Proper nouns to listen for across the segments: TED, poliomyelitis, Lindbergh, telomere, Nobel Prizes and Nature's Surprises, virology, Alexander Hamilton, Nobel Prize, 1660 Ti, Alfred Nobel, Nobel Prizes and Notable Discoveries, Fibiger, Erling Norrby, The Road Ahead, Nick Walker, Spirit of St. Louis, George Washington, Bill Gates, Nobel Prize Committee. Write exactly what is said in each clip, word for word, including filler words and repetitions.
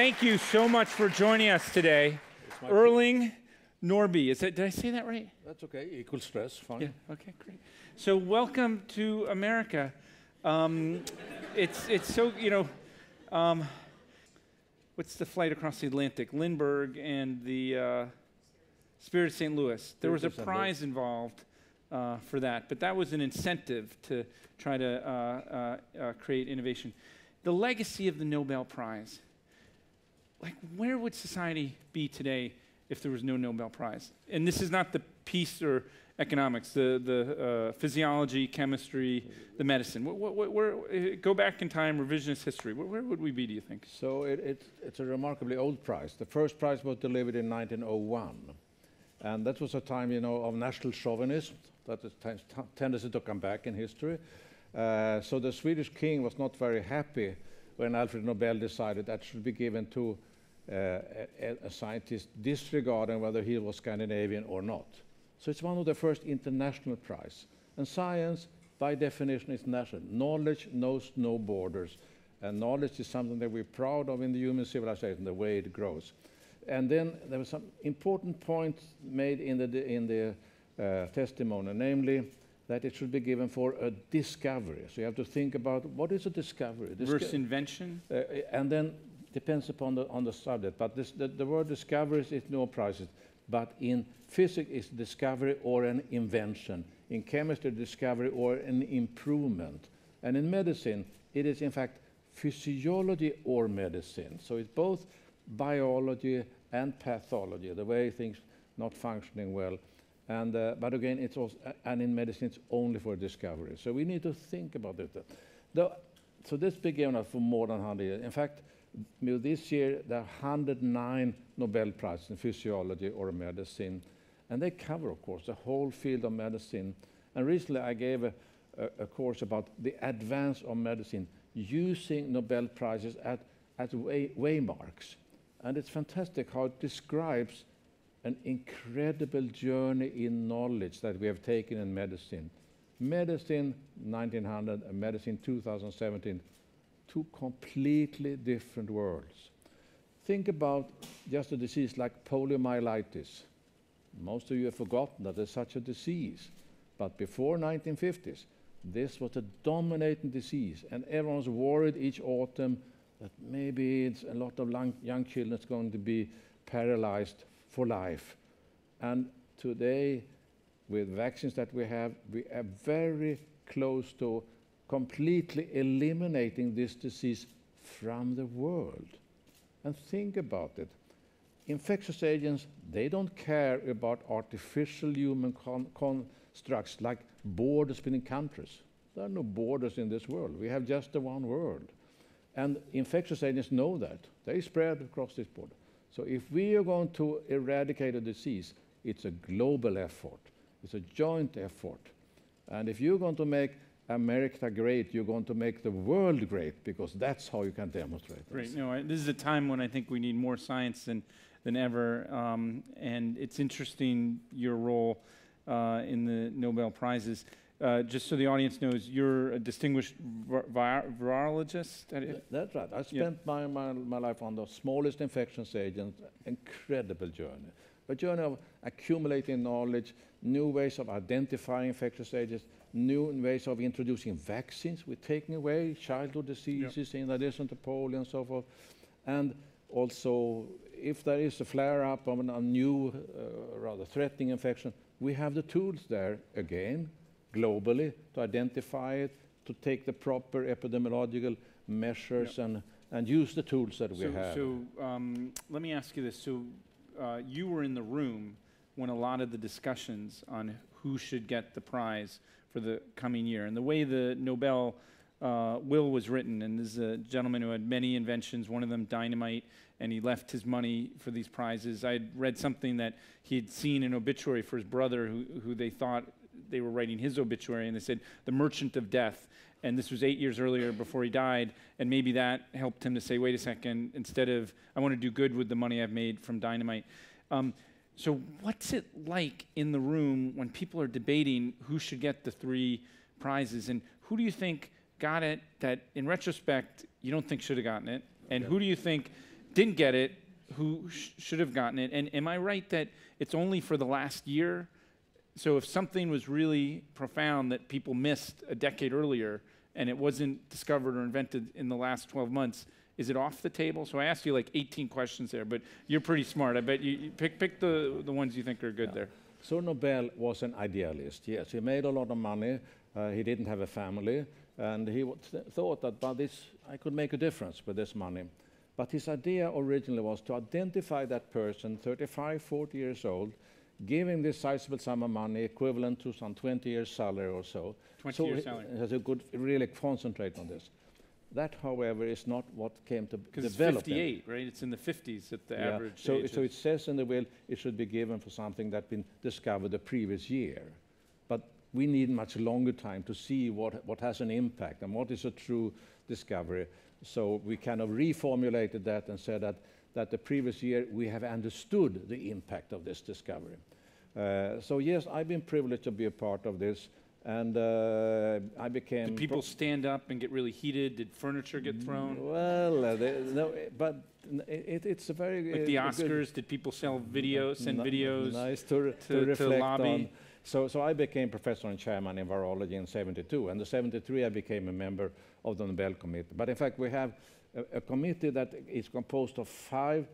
Thank you so much for joining us today. Erling Norrby. Is that, did I say that right? That's okay. Equal stress. Fine. Yeah. Okay, great. So welcome to America. Um, it's, it's so, you know, um, what's the flight across the Atlantic? Lindbergh and the uh, Spirit of Saint Louis. There was a prize involved uh, for that, but that was an incentive to try to uh, uh, uh, create innovation. The legacy of the Nobel Prize. Like, where would society be today if there was no Nobel Prize? And this is not the peace or economics, the, the uh, physiology, chemistry, the medicine. What, what, what, where, go back in time, revisionist history. Where, where would we be, do you think? So it, it, it's a remarkably old prize. The first prize was delivered in nineteen oh one. And that was a time, you know, of national chauvinism. That was a t tendency to come back in history. Uh, so the Swedish king was not very happy when Alfred Nobel decided that should be given to uh, a, a scientist disregarding whether he was Scandinavian or not. So it's one of the first international prizes. And science, by definition, is national. Knowledge knows no borders. And knowledge is something that we're proud of in the human civilization, the way it grows. And then there was some important points made in the, in the uh, testimony, namely, that it should be given for a discovery. So you have to think about what is a discovery? Disco versus invention? Uh, and then depends upon the, on the subject. But this, the, the word discoveries is no prizes. But in physics, it's discovery or an invention. In chemistry, discovery or an improvement. And in medicine, it is in fact physiology or medicine. So it's both biology and pathology, the way things not functioning well. And, uh, but again, it's also, uh, and in medicine, it's only for discovery. So we need to think about it. The, so this began for more than one hundred years. In fact, this year, there are one hundred nine Nobel Prizes in physiology or medicine. And they cover, of course, the whole field of medicine. And recently, I gave a, a, a course about the advance of medicine using Nobel Prizes at, at way, waymarks. And it's fantastic how it describes an incredible journey in knowledge that we have taken in medicine. Medicine nineteen hundred and medicine two thousand seventeen, two completely different worlds. Think about just a disease like poliomyelitis. Most of you have forgotten that there's such a disease, but before nineteen fifties, this was a dominating disease, and everyone's worried each autumn that maybe it's a lot of young children going to be paralyzed for life. And today, with vaccines that we have, we are very close to completely eliminating this disease from the world. And think about it. Infectious agents, they don't care about artificial human con constructs like borders between countries. There are no borders in this world. We have just the one world. And infectious agents know that. They spread across this border. So if we are going to eradicate a disease, it's a global effort. It's a joint effort. And if you're going to make America great, you're going to make the world great, because that's how you can demonstrate this. Right. No, I, this is a time when I think we need more science than, than ever. Um, and it's interesting, your role uh, in the Nobel Prizes. Uh, just so the audience knows, you're a distinguished vi virologist? Th that's right. I spent yeah. my, my, my life on the smallest infectious agent. Incredible journey. A journey of accumulating knowledge, new ways of identifying infectious agents, new ways of introducing vaccines. We're taking away childhood diseases yeah. in addition to polio and so forth. And also, if there is a flare-up of a new, uh, rather threatening infection, we have the tools there again, globally, to identify it, to take the proper epidemiological measures yep. and, and use the tools that so, we have. So um, let me ask you this. So uh, you were in the room when a lot of the discussions on who should get the prize for the coming year. And the way the Nobel uh, will was written, and this is a gentleman who had many inventions, one of them dynamite, and he left his money for these prizes. I had read something that he had seen an obituary for his brother who, who they thought they were writing his obituary, and they said, the merchant of death. And this was eight years earlier before he died. And maybe that helped him to say, wait a second, instead of, I want to do good with the money I've made from dynamite. Um, so what's it like in the room when people are debating who should get the three prizes? And who do you think got it that, in retrospect, you don't think should have gotten it? And yeah. who do you think didn't get it, who sh should have gotten it. And am I right that it's only for the last year? So if something was really profound that people missed a decade earlier and it wasn't discovered or invented in the last twelve months, is it off the table? So I asked you like eighteen questions there, but you're pretty smart. I bet you, you pick, pick the, the ones you think are good yeah. there. So Nobel was an idealist, yes. He made a lot of money. Uh, he didn't have a family. And he th thought that by this, I could make a difference with this money. But his idea originally was to identify that person, thirty-five, forty years old, give him this sizable sum of money, equivalent to some twenty years salary or so. twenty years salary. So he could really concentrate on this. That, however, is not what came to develop. Because it's fifty-eight, right? It's in the fifties at the yeah. average so age. So it says in the will it should be given for something that had been discovered the previous year. But we need much longer time to see what, what has an impact and what is a true discovery. So we kind of reformulated that and said that, that the previous year we have understood the impact of this discovery. Uh, so yes, I've been privileged to be a part of this. And uh, I became... Did people stand up and get really heated? Did furniture get thrown? Well, uh, they, no, but it, it's a very... Like uh, the Oscars, did people sell videos, send videos nice to, to, to reflect lobby? On. So, so I became professor and chairman in virology in seventy-two. And in seventy-three, I became a member of the Nobel Committee. But in fact, we have a, a committee that is composed of five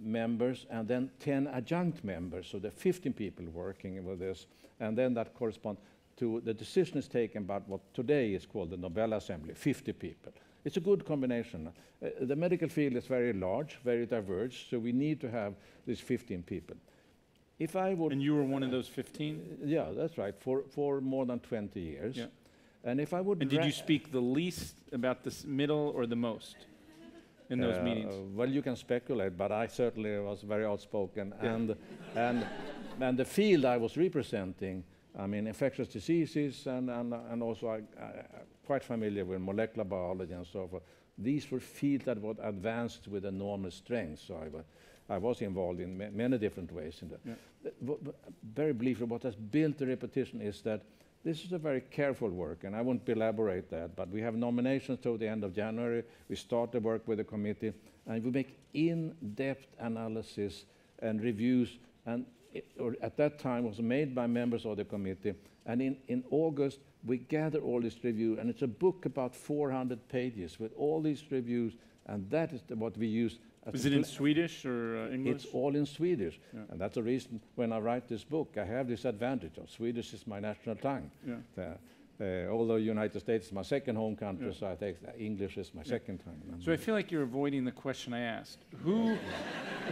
members and then ten adjunct members. So there are fifteen people working with this. And then that corresponds... to the decision is taken about what today is called the Nobel Assembly, fifty people. It's a good combination. Uh, the medical field is very large, very diverse, so we need to have these fifteen people. If I would... And you were one uh, of those fifteen? Uh, yeah, that's right, for, for more than twenty years. Yeah. And if I would... And did you speak the least about the middle or the most in those uh, meetings? Uh, well, you can speculate, but I certainly was very outspoken. Yeah. And, and, and the field I was representing, I mean, infectious diseases, and, and, and also I, I, I'm quite familiar with molecular biology and so forth. These were fields that were advanced with enormous strength, so I, I was involved in ma many different ways in that. Yeah. Very briefly, what has built the repetition is that this is a very careful work, and I won't elaborate that, but we have nominations till the end of January. We start the work with the committee, and we make in-depth analysis and reviews, and or at that time was made by members of the committee, and in, in August we gather all this review, and it's a book about four hundred pages with all these reviews, and that is the, what we use. Is it in Swedish or uh, English? It's all in Swedish, yeah. And that's the reason when I write this book I have this advantage of Swedish is my national tongue. Yeah. Uh, uh, although United States is my second home country, yeah. So I think that English is my yeah. second tongue. So I feel like you're avoiding the question I asked. Who?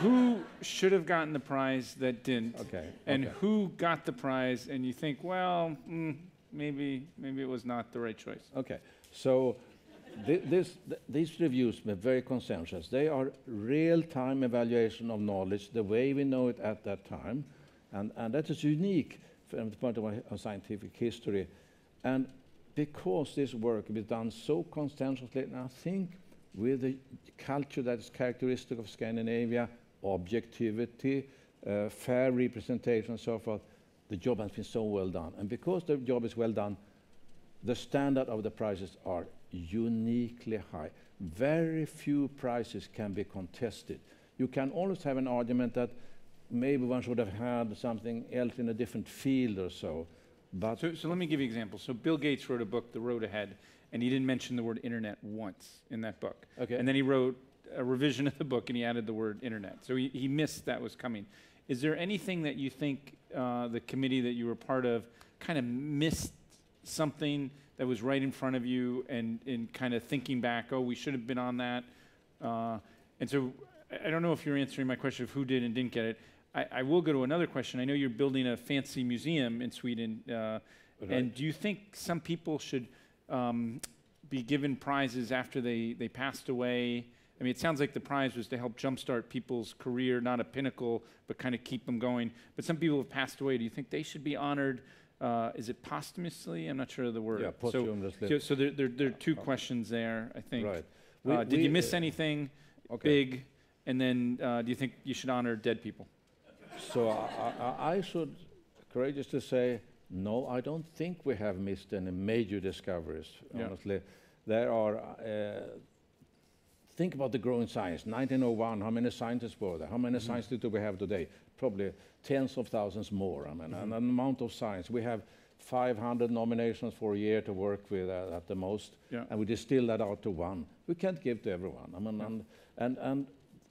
Who should have gotten the prize that didn't? Okay. And okay. Who got the prize? And you think, well, mm, maybe, maybe it was not the right choice. Okay. So th this, th these reviews were very consensus. They are real-time evaluation of knowledge, the way we know it at that time, and, and that is unique from the point of view of scientific history. And because this work is done so consensually, and I think with a culture that is characteristic of Scandinavia, objectivity, uh, fair representation, and so forth, the job has been so well done. And because the job is well done, the standard of the prizes are uniquely high. Very few prizes can be contested. You can always have an argument that maybe one should have had something else in a different field or so. But so, so let me give you examples. So Bill Gates wrote a book, The Road Ahead, and he didn't mention the word internet once in that book. Okay. And then he wrote a revision of the book and he added the word internet. So he, he missed that was coming. Is there anything that you think uh, the committee that you were part of kind of missed something that was right in front of you and, and kind of thinking back, oh, we should have been on that? Uh, and so I, I don't know if you're answering my question of who did and didn't get it. I, I will go to another question. I know you're building a fancy museum in Sweden. Uh, right. And do you think some people should... Um, be given prizes after they, they passed away? I mean, it sounds like the prize was to help jumpstart people's career, not a pinnacle, but kind of keep them going. But some people have passed away. Do you think they should be honored? Uh, is it posthumously? I'm not sure of the word. Yeah, posthumously. So, so there, there, there are two yeah. questions there, I think. Right. We, uh, did we, you miss uh, anything okay. big? And then uh, do you think you should honor dead people? So I, I, I should courageous to say, no, I don't think we have missed any major discoveries, yeah. honestly. There are uh, Think about the growing science. nineteen oh one, how many scientists were there? How many mm-hmm. scientists do we have today? Probably tens of thousands more. I mean, mm-hmm. and an amount of science. We have five hundred nominations for a year to work with uh, at the most, yeah. and we distill that out to one. We can't give to everyone. I mean, yeah. and, and, and,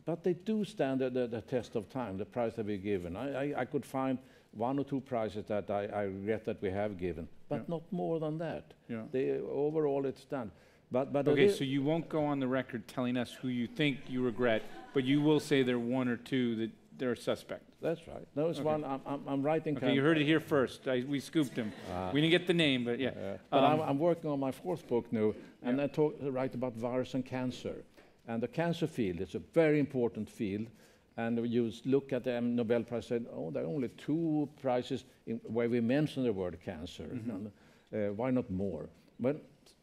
but they do stand the, the, the test of time, the prize that we're given. I, I, I could find one or two prizes that I, I regret that we have given, but yeah. not more than that. Yeah. They, overall, it's done. But, but okay, so you won't go on the record telling us who you think you regret, but you will say there are one or two that they're suspect. That's right. No, it's okay. one. I'm, I'm, I'm writing. Okay, you heard it here first. I, we scooped him. Uh, we didn't get the name, but yeah. Uh, but um, I'm, I'm working on my fourth book now, and yeah. I talk, write about virus and cancer. And the cancer field is a very important field. And you look at the Nobel Prize and said, oh, there are only two prizes in where we mention the word cancer. Mm-hmm. And, uh, why not more? Well,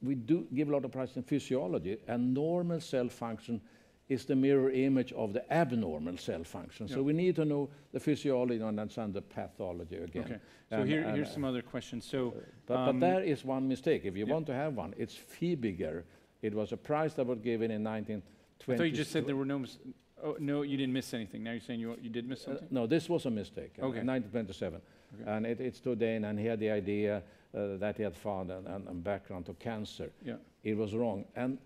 we do give a lot of prizes in physiology, and normal cell function is the mirror image of the abnormal cell function. Yep. So we need to know the physiology and understand the pathology again. Okay. So and here, and here's uh, some other questions. So, but, um, but there is one mistake. If you yep. want to have one, it's Fibiger. It was a prize that was given in nineteen twenty. I thought you just said there were no mis oh, no, you didn't miss anything. Now you're saying you, you did miss something? Uh, no, this was a mistake. Okay. Uh, nineteen twenty-seven. Okay. And it, it's today, and he had the idea uh, that he had found an, an, a background to cancer. Yeah. It was wrong. And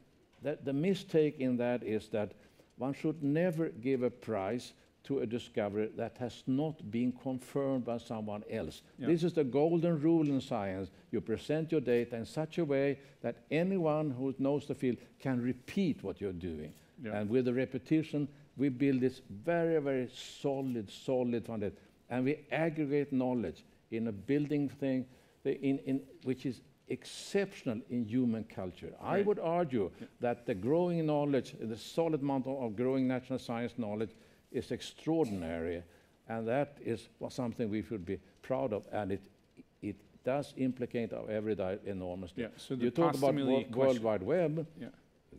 that the mistake in that is that one should never give a prize to a discovery that has not been confirmed by someone else. Yeah. This is the golden rule in science. You present your data in such a way that anyone who knows the field can repeat what you're doing. Yeah. And with the repetition, we build this very, very solid, solid foundation. And we aggregate knowledge in a building thing in, in, which is exceptional in human culture. Right. I would argue yeah. that the growing knowledge, the solid amount of, of growing national science knowledge is extraordinary, and that is well, something we should be proud of, and it, it does implicate our everyday enormously. Yeah, so you talk about the World Wide Web, yeah.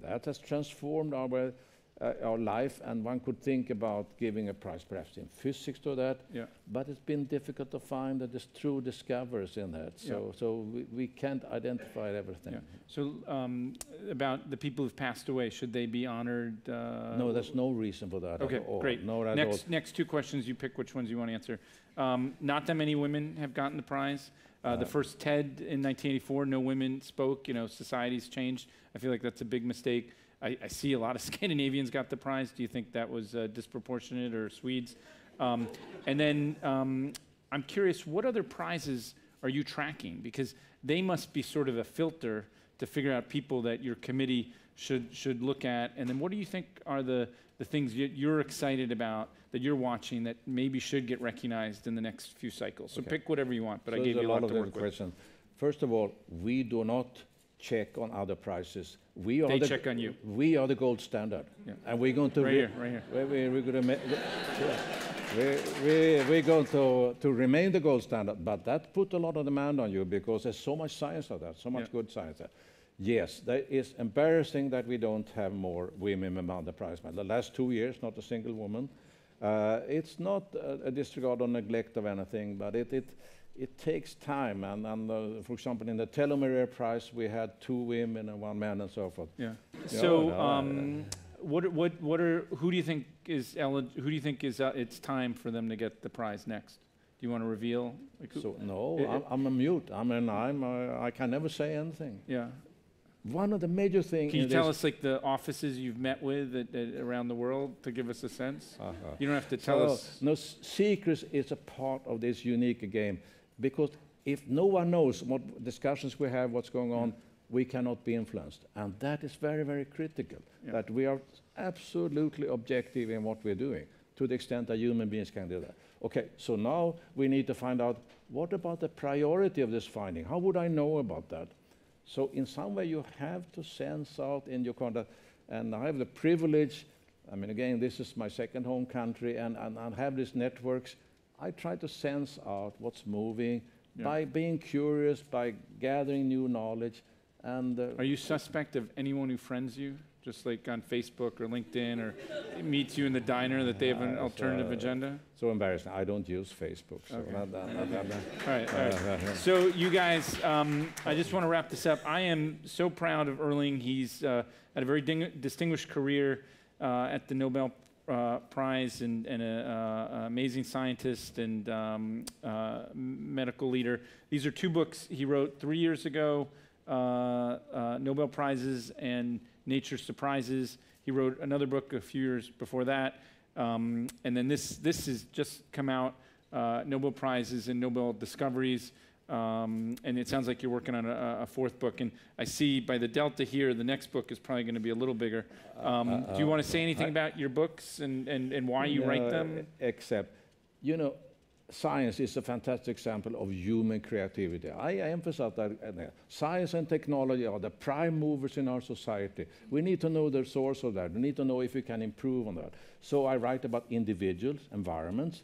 that has transformed our Uh, our life, and one could think about giving a prize perhaps in physics to that, yeah. but it's been difficult to find that there's true discoveries in that, so yeah. so we, we can't identify everything. Yeah. So um, about the people who've passed away, should they be honored? Uh, no, there's no reason for that okay, at all. Great. No, next, all. next two questions, you pick which ones you want to answer. Um, not that many women have gotten the prize. Uh, the first TED in nineteen eighty-four, no women spoke, you know, society's changed. I feel like that's a big mistake. I, I see a lot of Scandinavians got the prize. Do you think that was uh, disproportionate, or Swedes? Um, and then um, I'm curious, what other prizes are you tracking? Because they must be sort of a filter to figure out people that your committee should should look at. And then what do you think are the, the things you, you're excited about that you're watching that maybe should get recognized in the next few cycles? So okay. pick whatever you want, but so I gave you a lot, lot of to work questions. With. First of all, we do not check on other prizes. We are they the check on you. We are the gold standard, yeah. and we're going to right here, right here. We, we, we're, going to we, we, we're going to to remain the gold standard. But that put a lot of demand on you because there's so much science out there, so much yeah. good science there. Yes, that is embarrassing that we don't have more women among the prize money. The last two years, not a single woman. Uh, it's not a, a disregard or neglect of anything, but it it. It takes time, and, and uh, for example, in the Telomere Prize, we had two women and one man, and so forth. Yeah. You so, know, um, uh, what, what, what are? Who do you think is elig Who do you think is? Uh, it's time for them to get the prize next. Do you want to reveal? Like so no, it, I'm, I'm a mute. I mean, I'm. Uh, I can never say anything. Yeah. One of the major things. Can you tell us like the offices you've met with at, at, around the world to give us a sense? Uh-huh. You don't have to tell so us. No, secrets is a part of this unique game. Because if no one knows what discussions we have, what's going on, yeah. we cannot be influenced. And that is very, very critical, yeah. that we are absolutely objective in what we're doing, to the extent that human beings can do that. Okay, so now we need to find out, what about the priority of this finding? How would I know about that? So in some way, you have to sense out in your conduct. And I have the privilege, I mean, again, this is my second home country, and, and I have these networks. I try to sense out what's moving yeah. by being curious, by gathering new knowledge. And uh, are you suspect of anyone who friends you, just like on Facebook or LinkedIn, or meets you in the diner that they have an uh, alternative uh, agenda? So embarrassing. I don't use Facebook. So okay. not, not, not, not, not. All right. All right. So you guys, um, I just want to wrap this up. I am so proud of Erling. He's uh, had a very ding distinguished career uh, at the Nobel uh, Prize, and, and an amazing scientist and um, uh, medical leader. These are two books he wrote three years ago, uh, uh, Nobel Prizes and Nature Surprises. He wrote another book a few years before that. Um, and then this, this has just come out, uh, Nobel Prizes and Nobel Discoveries. Um, and it sounds like you're working on a, a fourth book. And I see by the delta here, the next book is probably going to be a little bigger. Um, uh, uh, do you want to say anything I, about your books and, and, and why you no, write them? Except, you know, science is a fantastic example of human creativity. I, I emphasize that science and technology are the prime movers in our society. We need to know the source of that. We need to know if we can improve on that. So I write about individuals, environments.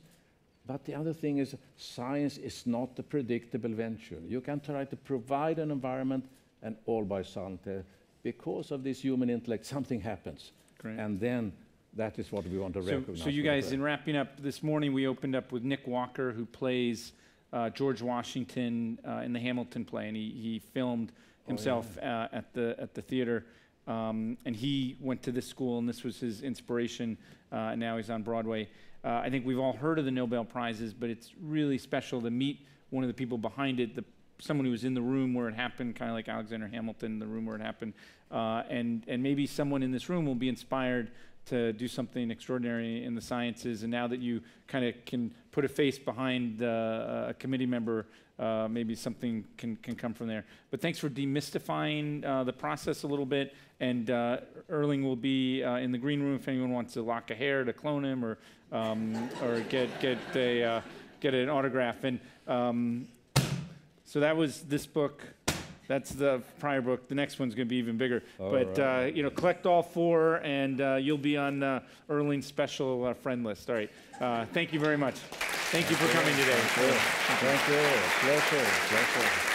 But the other thing is, science is not a predictable venture. You can try to provide an environment, and all by sudden, because of this human intellect, something happens. Great. And then that is what we want to so, recognize. So you guys, in wrapping up, this morning we opened up with Nick Walker, who plays uh, George Washington uh, in the Hamilton play, and he, he filmed himself oh, yeah. uh, at, the, at the theater. Um, and he went to this school, and this was his inspiration, uh, and now he's on Broadway. Uh, I think we've all heard of the Nobel Prizes, but it's really special to meet one of the people behind it, the, someone who was in the room where it happened, kind of like Alexander Hamilton, the room where it happened. Uh, and, and maybe someone in this room will be inspired to do something extraordinary in the sciences. And now that you kind of can put a face behind uh, a committee member, uh, maybe something can, can come from there. But thanks for demystifying uh, the process a little bit. And uh, Erling will be uh, in the green room if anyone wants to lock a hair to clone him or um, or get get a uh, get an autograph. And um, so that was this book. That's the prior book. The next one's going to be even bigger. All but right. uh, you know, collect all four, and uh, you'll be on uh, Erling's special uh, friend list. All right. Uh, thank you very much. Thank, thank you for you. coming today. Thank you. Thank you. Pleasure. Pleasure.